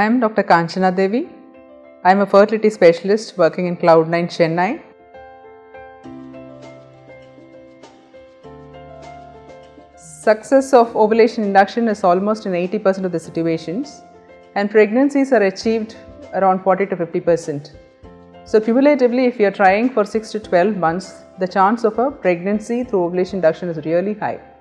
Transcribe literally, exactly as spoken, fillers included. I am Doctor Kanchana Devi. I am a fertility specialist working in Cloud nine, Chennai. Success of ovulation induction is almost in eighty percent of the situations, and pregnancies are achieved around forty to fifty percent. So cumulatively, if you are trying for six to twelve months, the chance of a pregnancy through ovulation induction is really high.